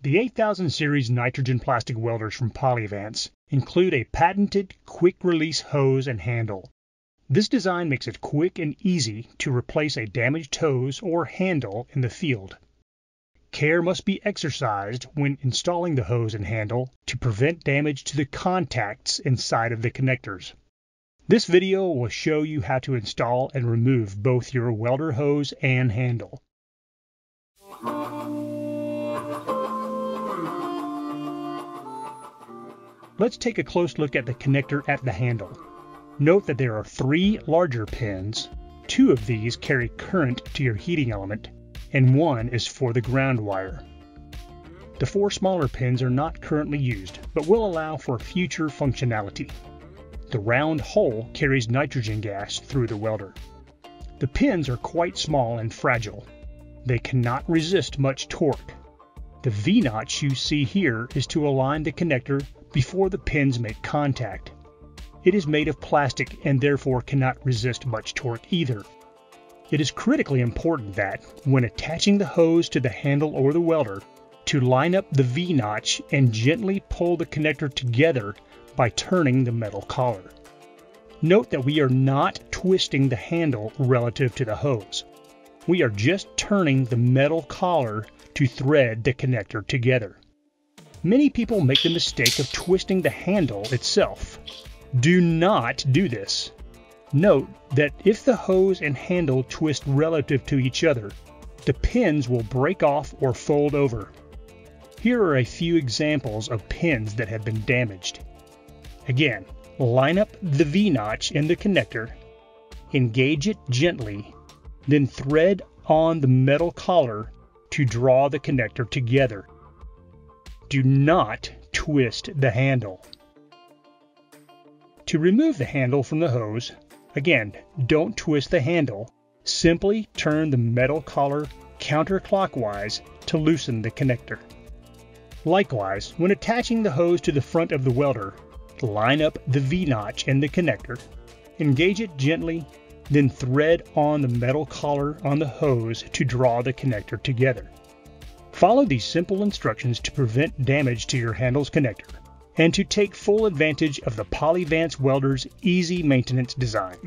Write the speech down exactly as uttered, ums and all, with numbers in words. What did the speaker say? The eight thousand series nitrogen plastic welders from Polyvance include a patented quick-release hose and handle. This design makes it quick and easy to replace a damaged hose or handle in the field. Care must be exercised when installing the hose and handle to prevent damage to the contacts inside of the connectors. This video will show you how to install and remove both your welder hose and handle. Let's take a close look at the connector at the handle. Note that there are three larger pins. Two of these carry current to your heating element, and one is for the ground wire. The four smaller pins are not currently used, but will allow for future functionality. The round hole carries nitrogen gas through the welder. The pins are quite small and fragile. They cannot resist much torque. The V-notch you see here is to align the connector before the pins make contact. It is made of plastic and therefore cannot resist much torque either. It is critically important that, when attaching the hose to the handle or the welder, to line up the V-notch and gently pull the connector together by turning the metal collar. Note that we are not twisting the handle relative to the hose. We are just turning the metal collar to thread the connector together. Many people make the mistake of twisting the handle itself. Do not do this. Note that if the hose and handle twist relative to each other, the pins will break off or fold over. Here are a few examples of pins that have been damaged. Again, line up the V-notch in the connector, engage it gently, then thread on the metal collar to draw the connector together. Do not twist the handle. To remove the handle from the hose, again, don't twist the handle. Simply turn the metal collar counterclockwise to loosen the connector. Likewise, when attaching the hose to the front of the welder, line up the V-notch in the connector, engage it gently, then thread on the metal collar on the hose to draw the connector together. Follow these simple instructions to prevent damage to your handle's connector and to take full advantage of the Polyvance welder's easy maintenance design.